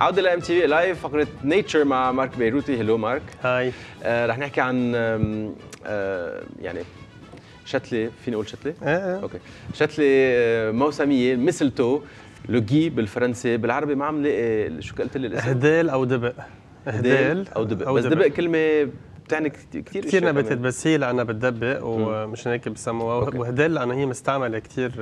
عودة ل MTV Alive فقرة نيتشر مع مارك بيروتي. هلو مارك. هاي. رح نحكي عن يعني شتلة، فيني أقول شتلة؟ أوكي. شتلة موسمية مثل تو لوجي بالفرنسي، بالعربي ما عم لاقي شو قلت لي الاسم؟ هديل أو دبق. هديل أو دبق، بس دبق كلمة بتعني كثير نباتات، بس هي لأنها بتدبق ومش هيك بسموها، وهديل لأنها هي مستعملة كثير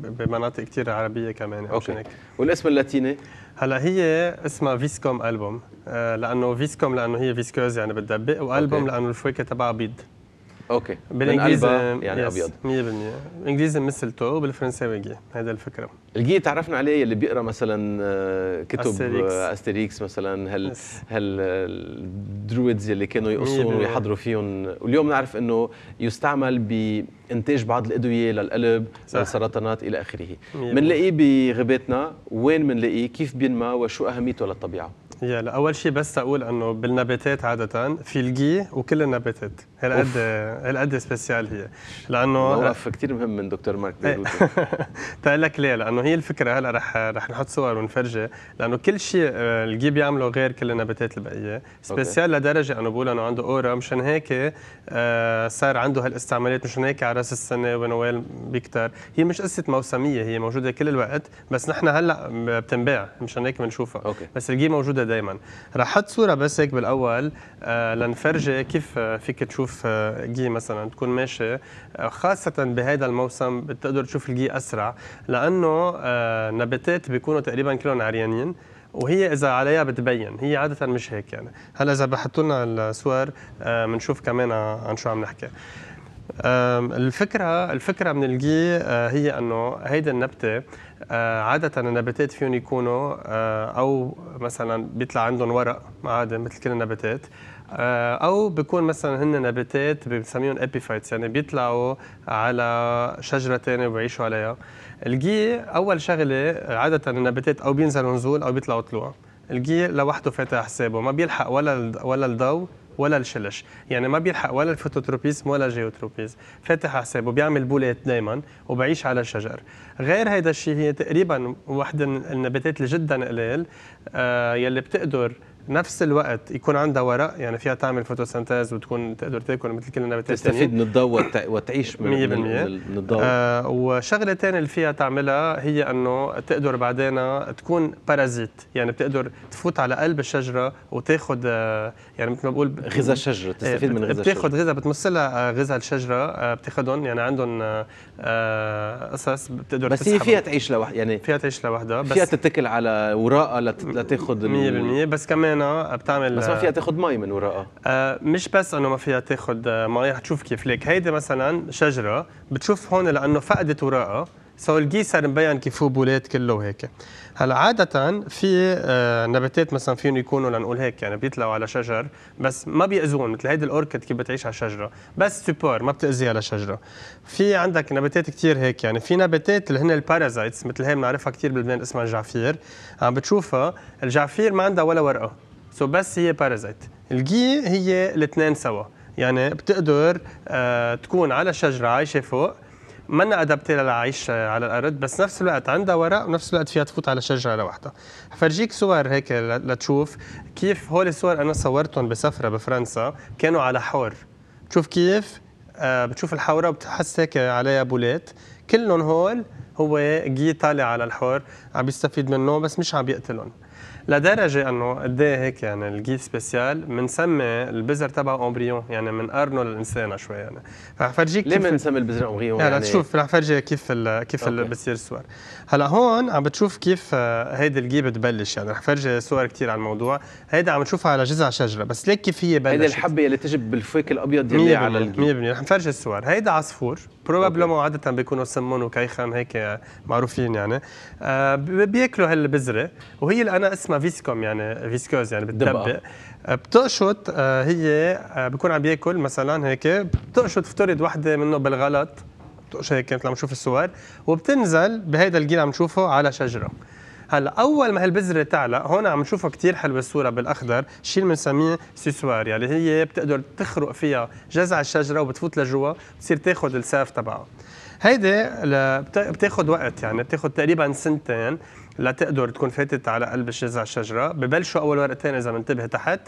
بمناطق كثير عربية كمان. أوكي. هيك. والاسم اللاتيني؟ هلا هي اسمها فيسكوم ألبوم، لأنه فيسكوم لأنه هي فيسكوز يعني بتدبق، وألبوم لأنه الفواكه تبعها بيض. اوكي. بالانجليزي يعني ابيض 100%، بالانجليزي مثلتو، وبالفرنساوي جي. هذا الفكره. الجي تعرفنا عليه اللي بيقرا مثلا كتب أستيريكس مثلا، هل الدرويدز اللي كانوا يقصون ويحضروا فيهم، واليوم نعرف انه يستعمل بانتاج بعض الادويه للقلب، للسرطانات الى اخره. بنلاقيه بغاباتنا، وين بنلاقيه، كيف بينما، وشو اهميته للطبيعه؟ يلا اول شيء بس اقول انه بالنباتات عاده في الجي، وكل النباتات هالقد سبيسيال هي، لانه موقف كثير مهم من دكتور مارك بيروتي. بتقول لك ليه؟ لانه هي الفكره. هلا رح نحط صور ونفرجي، لانه كل شيء الجي بيعمله غير كل النباتات البقيه، سبيسيال لدرجه انه بقول انه عنده اورا، مشان هيك صار عنده هالاستعمالات، مشان هيك على راس السنه ونوال بيكتر. هي مش قصه موسميه، هي موجوده كل الوقت، بس نحن هلا بتنباع مشان هيك بنشوفها. بس الجي موجوده دائما. رح احط صوره بس هيك بالاول لنفرجي كيف فيك تشوف جي مثلا تكون ماشي، خاصه بهذا الموسم بتقدر تشوف الجي اسرع، لانه نباتات بيكونوا تقريبا كلهم عريانين، وهي اذا عليها بتبين. هي عاده مش هيك يعني. هلا اذا بحطوا لنا الصور بنشوف كمان عن شو عم نحكي. الفكره من الجي هي انه هيدي النبته عادة النباتات فيهم يكونوا أو مثلا بيطلع عندهم ورق عادي مثل كل النباتات، أو بيكون مثلا هن نباتات بنسميهم ابيفايتس، يعني بيطلعوا على شجرة ثانية وبيعيشوا عليها. الجي أول شغلة عادة النباتات أو بينزلوا نزول أو بيطلعوا طلوع. الجي لوحده فاتح حسابه، ما بيلحق ولا الضوء ولا الشلش، يعني ما بيلحق ولا الفوتوتروبيزم ولا الجيوتروبيزم، فاتح حسابه، بيعمل بولات دائما وبعيش على الشجر. غير هذا الشيء هي تقريبا واحدة من النباتات اللي جدا قليل يلي بتقدر نفس الوقت يكون عندها ورق، يعني فيها تعمل فوتوسنتاز وتكون تقدر تاكل مثل كل النباتات تستفيد من الضوء وتعيش من الضوء. وشغله ثانيه اللي فيها تعملها هي انه تقدر بعدين تكون بارازيت، يعني بتقدر تفوت على قلب الشجره وتاخذ يعني مثل ما بقول غذاء الشجره، تستفيد من غذاء الشجره، بتاخذ غذاء، بتمص لها غذاء الشجره، بتاخذهم يعني عندهم قصص بتقدر تسحب. بس هي فيها تعيش لوحدها، يعني فيها تعيش لوحدها، بس فيها تتكل على وراءها لتاخذ 100%. بس كمان بتعمل، بس ما فيها تاخذ مي من وراءها. مش بس انه ما فيها تاخذ مي، رح تشوف كيف ليك. هيدي مثلا شجره بتشوف هون لانه فقدت وراءها، سو الجي صار مبين كيف هو بولات كله وهيك. هلا عادة في نباتات مثلا فيهم يكونوا لنقول هيك يعني بيطلعوا على شجر بس ما بيأذون، مثل هيدي الأوركيد كيف بتعيش على شجرة، بس سوبر ما بتأذي على شجرة. في عندك نباتات كثير هيك، يعني في نباتات اللي هن البارازايتس مثل هي بنعرفها كثير بلبنان اسمها الجعفير، عم بتشوفها الجعفير ما عندها ولا ورقة، سو بس هي بارازايت. الجي هي الاثنين سوا، يعني بتقدر تكون على شجرة عايشة فوق، منا أدبتي للعيش على الأرض، بس نفس الوقت عندها ورق ونفس الوقت فيها تفوت على شجرة لوحدها. فرجيك صور هيك لتشوف كيف هول الصور أنا صورتهم بسفرة بفرنسا، كانوا على حور. بتشوف كيف بتشوف الحورة وبتحس هيك عليها بولات، كلهم هول هو جي طالع على الحور عم بيستفيد منه بس مش عم بيقتلهم. لدرجه انه قد ايه هيك يعني الجي سبيسيال، بنسمي البذر تبعه امبريون، يعني بنقارنه للانسانه شوي يعني. رح فرجيك ليه بنسمي البذر امبريون يعني تشوف، رح فرجيك كيف بتصير الصور. هلا هون عم بتشوف كيف هيدي الجي بتبلش، يعني رح فرجي صور كثير عن الموضوع. هيدا عم نشوفها على جذع شجره، بس ليك كيف هي بلشت. هيدي الحبه اللي تجي بالفيك الابيض اللي على الجي 100%. رح نفرجي الصور. هيدا عصفور بروبابلمون، عاده بيكونوا سمون وكيخان هيك معروفين يعني، بياكلوا هالبذره، وهي اللي انا اسمها فيسكوم يعني فيسكوز، يعني بتدبق، بتقشط. هي بكون عم بياكل مثلا هيك، بتقشط افترض وحده منه بالغلط، بتقشط هيك مثل ما بنشوف الصور، وبتنزل بهيدا الجيل عم نشوفه على شجره. هلا اول ما هالبذره تعلق، هون عم نشوفها كثير حلوه الصوره بالاخضر، شيء اللي بنسميه سيسوار، يعني هي بتقدر تخرق فيها جذع الشجره وبتفوت لجوا، بتصير تاخذ الساف تبعها. هيدي بتاخذ وقت، يعني بتاخذ تقريبا سنتين لتقدر تكون فاتت على قلب الشجرة ببلشوا اول ورقتين اذا منتبه تحت،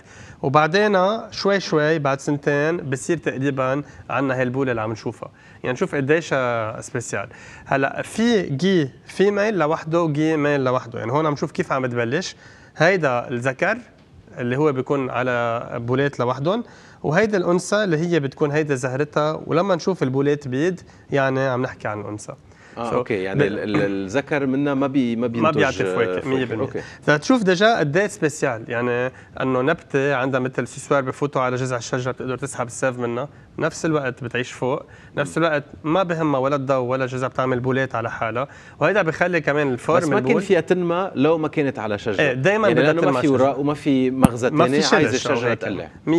وبعدين شوي شوي بعد سنتين بصير تقريبا عندنا هي البوله اللي عم نشوفها، يعني نشوف قديش سبيسيال. هلا في جي فيميل لوحده وجي ميل لوحده، يعني هون عم نشوف كيف عم بتبلش. هيدا الذكر اللي هو بيكون على بولات لوحدهم، وهيدا الانثى اللي هي بتكون هيدا زهرتها، ولما نشوف البولات بيد يعني عم نحكي عن الانثى. اوكي، يعني الذكر منا ما بيعطي فواكه 100%. فتشوف دجا قد ايه سبيسيال، يعني انه نبته عندها مثل في سوار بفوتوا على جذع الشجره بتقدر تسحب السيف منها، بنفس الوقت بتعيش فوق، بنفس الوقت ما بهمها ولا الضوء ولا جذع، بتعمل بولات على حالها، وهيدا بخلي كمان الفورم بس ما كان فيها تنمى لو ما كانت على شجره. ايه دائما يعني بدها تنمى، ما في وراء وما في مغزى ثاني عايز الشجره تقلع 100%.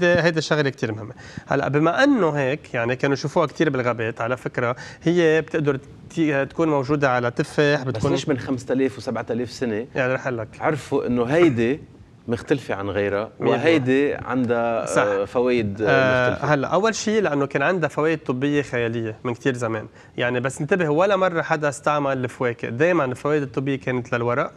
هيدا شغله كثير مهمه. هلا بما انه هيك يعني كانوا يشوفوها كثير بالغابات، على فكره هي بتقدر تكون موجوده على تفاح، بتكون بس ليش من 5000 و7000 سنه يعني رح لك عرفوا انه هيدي مختلفه عن غيرها وهيدي عندها فوائد مختلفه. هلا اول شيء لانه كان عندها فوائد طبيه خياليه من كثير زمان، يعني بس انتبه ولا مره حدا استعمل الفواكه، دائما الفوائد الطبيه كانت للورق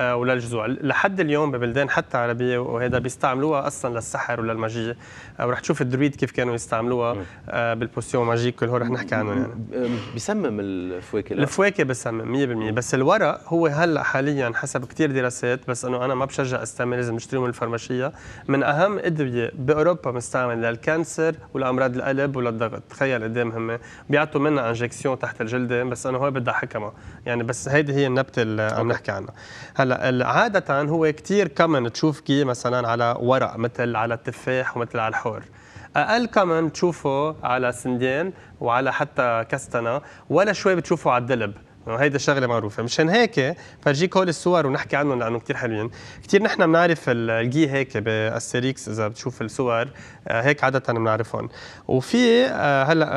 وللجذوع. لحد اليوم ببلدان حتى عربيه وهذا بيستعملوها اصلا للسحر وللماجيه، ورح تشوف الدرويد كيف كانوا يستعملوها بالبوسيون ماجيك، هون رح نحكي عنهم. يعني بيسمم الفواكه؟ الفواكه بسمم 100%، بس الورق هو هلا حاليا حسب كثير دراسات، بس انه انا ما بشجع استعمل، لازم نشتريه من الفرماشيه، من اهم ادويه باوروبا مستعمل للكانسر والامراض القلب وللضغط. تخيل قد ايه مهمه، بيعطوا منها انجكسيون تحت الجلد، بس انه هو بدها حكمه يعني، بس هيدي هي النبته اللي عم نحكي عنها. هلا عادة هو كثير كمان تشوف كي مثلا على ورق، مثل على التفاح ومثل على الحور. اقل كمان تشوفه على سندين وعلى حتى كستنة، ولا شوي بتشوفه على الدلب، هيدا شغله معروفه. مشان هيك فرجيك هول الصور ونحكي عنهم لانه كثير حلوين. كثير نحن بنعرف الجي هيك باستيريكس، اذا بتشوف الصور هيك عاده بنعرفهم. وفي هلا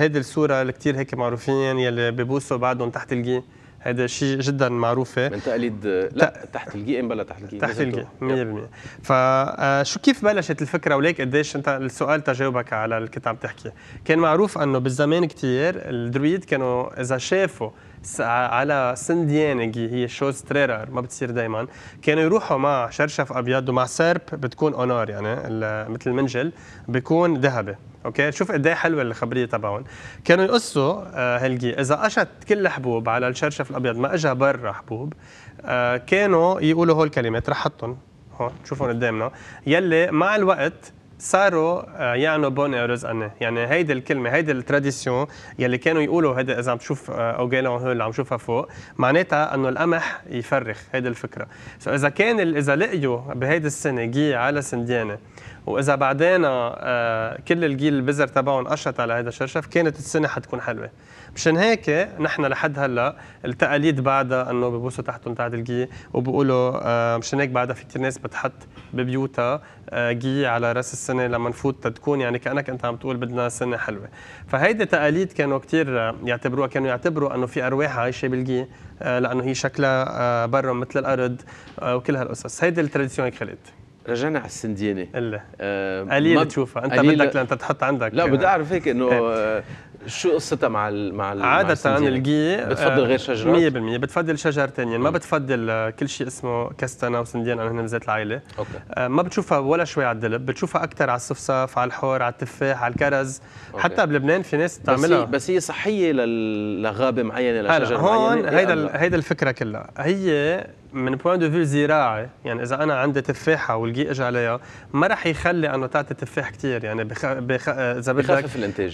هيدي الصوره اللي كثير هيك معروفين، يلي ببوسوا بعضهم تحت الجي، هذا شيء جدا معروفه من تقليد. لا تحت الجي بلا تحت الجي، تحت الجي 100%. فشو كيف بلشت الفكره، وليك قديش انت السؤال تجاوبك على اللي كنت عم تحكي. كان معروف انه بالزمان كثير الدرويد كانوا اذا شافوا على سنديان جي، هي شوز تريرر ما بتصير دائما، كانوا يروحوا مع شرشف ابيض ومع سيرب بتكون اونار، يعني مثل المنجل بيكون ذهبي. اوكي، شوف قد ايه حلوه الخبريه تبعهم. كانوا يقصوا هالجي، اذا اجت كل حبوب على الشرشف الابيض ما اجى برا حبوب، كانوا يقولوا هول الكلمات، رح حطهم هون شوفهم قدامنا، يلي مع الوقت صاروا يعنوا بون ايروز اني، يعني هيدي الكلمه، هيدي التراديسيون يلي كانوا يقولوا. هيدا اذا عم تشوف اوغيلون هول اللي عم شوفها فوق، معناتها انه القمح يفرخ، هيدي الفكره. فاذا كان اذا لقيوا بهيدي السنه جي على سنديانه، واذا بعدين كل الجيل البذر تبعهم قشط على هذا الشرشف، كانت السنه حتكون حلوه. مشان هيك نحن لحد هلا التقاليد بعدها انه ببوسوا تحتهم تحت الجي، وبقولوا مشان هيك بعدها في كثير ناس بتحط ببيوتها جي على راس السنه لما نفوت، تكون يعني كانك انت عم تقول بدنا سنه حلوه. فهيدي تقاليد كانوا كثير يعتبروها، كانوا يعتبروا انه في ارواح عايشه بالجي لانه هي شكلها برهم مثل الارض وكل هالقصص. هيدي التراديسيون هيك خلقت. رجعنا على السنديانه قليل تشوفها انت، بدك لأنت تحط عندك. لا بدي اعرف هيك انه شو قصتها مع عادة الجي بتفضل غير شجرة 100%، بتفضل شجر ثانيين، ما بتفضل كل شيء اسمه كستنة وسنديان لانه هن بذات العائلة. ما بتشوفها ولا شوي على الدلب، بتشوفها أكثر على الصفصف، على الحور، على التفاح، على الكرز. حتى بلبنان في ناس بتعملها، بس هي صحية لغابة معينة لشجرة معينة. هون هيدا الفكرة كلها، هي من بوينت دو فيو زراعي، يعني اذا انا عندي تفاحه والجي اجى عليها ما راح يخلي انه تعطي تفاح كثير، يعني اذا بدك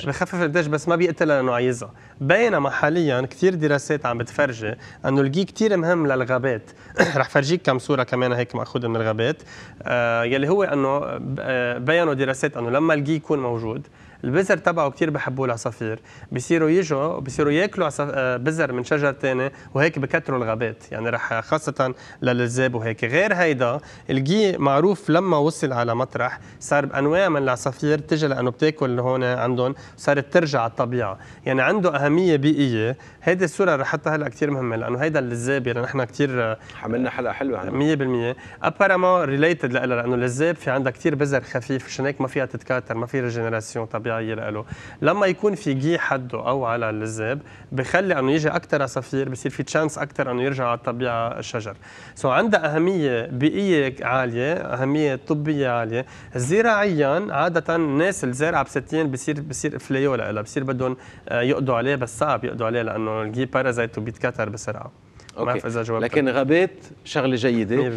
بخفف الانتاج، بس ما بيقتلها لانه عايزها. بينما حاليا كثير دراسات عم بتفرجي انه الجي كثير مهم للغابات. راح فرجيك كم صوره كمان هيك ماخوذه من الغابات، يلي هو انه بينوا دراسات انه لما الجي يكون موجود البذر تبعه كثير بحبوه العصافير، بصيروا يجوا بصيروا ياكلوا بذر من شجر ثاني، وهيك بكثروا الغابات، يعني رح خاصه للذئاب وهيك. غير هيدا الجي معروف لما وصل على مطرح صار بانواع من العصافير تجي لانه بتاكل هون عندهم، صارت ترجع على الطبيعه، يعني عنده اهميه بيئيه. هيدي الصوره رح حطها هلا كثير مهمه لانه هيدا الذئاب يعني نحن كثير عملنا حلقه حلوه عنه 100%. ابارامون ريليتد لها لانه الذئاب في عندها كثير بذر خفيف، عشان هيك ما فيها تتكاثر، ما في ريجنراسيون طبيعي الطبيعيه له، لما يكون في جي حده او على الذئب بخلي انه يجي اكثر عصافير، بصير في تشانس اكثر انه يرجع على الطبيعه الشجر. سو عندها اهميه بيئيه عاليه، اهميه طبيه عاليه. زراعيا عاده الناس اللي زارعه ب60 بصير فليولا لها، بصير بدهم يقضوا عليه، بس صعب يقضوا عليه لانه الجي بارازايت وبيتكاثر بسرعه. أوكي. لكن غابات شغله جيده.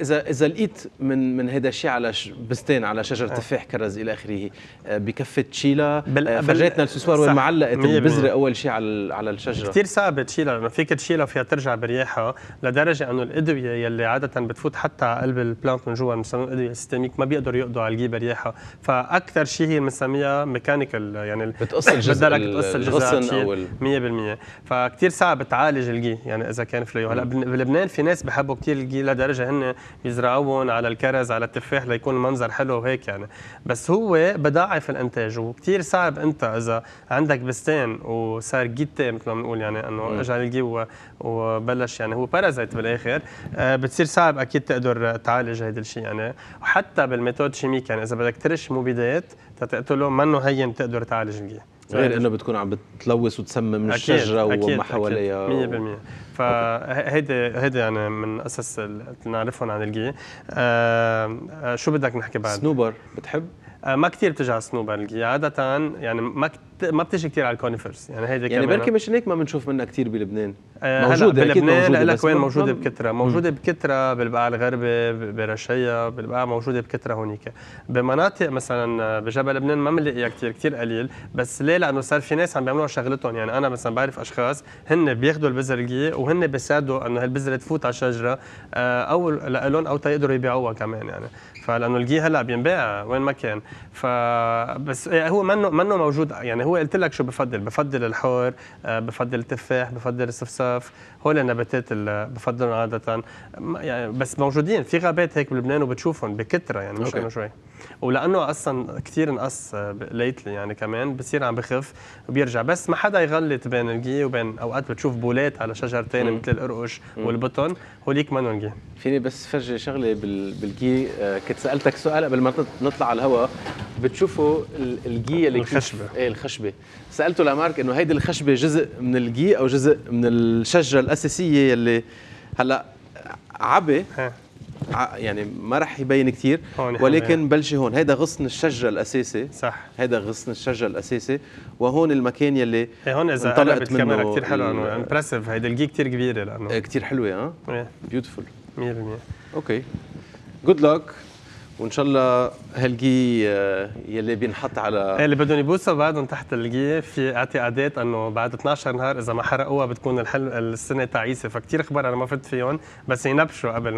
اذا لقيت من هذا الشيء على بستان على شجر تفاح كرز الى اخره، بكفي تشيلها؟ فرجيتنا السوسوار وين معلقه البذره اول شيء على الشجره، كثير صعب تشيلها لانه فيك تشيلها فيها ترجع برياحها، لدرجه انه الادويه يلي عاده بتفوت حتى على قلب البلانت من جوا بنسميهم ادويه سيستميك، ما بيقدروا يقضوا على الجي برياحها، فاكثر شيء بنسميها ميكانيكال، يعني بتقص الجزء، بدك تقص الجزء 100%، فكثير صعب تعالج الجي يعني اذا كان فليو. هلا بلبنان في ناس بحبوا كثير الجي لدرجه هن يزرعوهم على الكرز على التفاح ليكون المنظر حلو وهيك يعني، بس هو بضاعف الانتاج، وكثير صعب انت اذا عندك بستان وصار جيتي مثل ما بنقول، يعني انه اجى الجي وبلش يعني هو بارازيت بالاخر، بتصير صعب اكيد تقدر تعالج هذا الشيء يعني. وحتى بالميثود شيميك يعني اذا بدك ترش مبيدات تقتله منه هين تقدر تعالج الجي، غير انه بتكون عم بتلوث وتسمم الشجره وما حواليها 100%. فهيدا يعني من اساس اللي نعرفهم عن الجي. شو بدك نحكي بعد؟ سنوبر بتحب؟ ما كثير بتجي على السنوبر الجي عاده، يعني ما بتجي كثير على الكونيفرز يعني، هيدي يعني بركي مش هيك ما بنشوف منها كثير بلبنان. موجوده بلبنان، لك وين موجوده بكثره، موجوده بكثره بالبقاع الغربي، برشيا، بالبقاع موجوده بكثره هونيك. بمناطق مثلا بجبل لبنان ما بنلاقيها كثير قليل، بس ليه؟ لانه صار في ناس عم بيعملوا شغلتهم، يعني انا مثلا بعرف اشخاص هن بياخذوا البذر الجي وهن بيساعدوا انه هالبذره تفوت على الشجره او لهم او تيقدروا يبيعوها كمان يعني، فلانه الجي هلا بينباع وين ما كان. فبس هو منه موجود يعني، هو قلت لك شو بفضل الحور، بفضل التفاح، بفضل الصفصاف، هول النباتات اللي بفضلهم عاده يعني، بس موجودين في غابات هيك بلبنان وبتشوفهم بكثره يعني، مش انه شوي، ولانه اصلا كثير نقص ليتلي يعني، كمان بصير عم بخف وبيرجع. بس ما حدا يغلط بين الجي وبين، اوقات بتشوف بولات على شجر ثاني مثل القرقش والبطن، هوليك منهم جي. فيني بس فرجي شغله بالجي، كنت سالتك سؤال قبل ما نطلع على الهواء، بتشوفوا الجي اللي الخشبه، ايه الخشبه، سالته لمارك انه هيدي الخشبه جزء من الجي او جزء من الشجره الاساسيه اللي هلا عبي يعني ما رح يبين كثير، ولكن بلشي هون، هيدا غصن الشجره الاساسي، صح، هيدا غصن الشجره الاساسي، وهون المكان يلي هون اذا طلعت الكاميرا كثير حلوه انه امبرسيف، هيدي الجي كثير كبيره لانه كثير حلوه. بيوتيفول 100%. اوكي، جود لك، وان شاء الله هالجي يلي بينحط على اللي بدهم يبوسوا بعدهم تحت الجي، في اعتقادات انه بعد 12 نهار اذا ما حرقوها بتكون السنه تعيسه، فكثير اخبار انا ما فت فيهم، بس ينبشوا قبل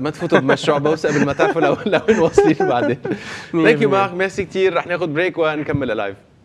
ما تفوتوا بمشروع بوسه قبل ما تعرفوا لوين واصلين بعدين. ثانك يو مارك، ميرسي كثير، رح ناخذ بريك ونكمل اللايف.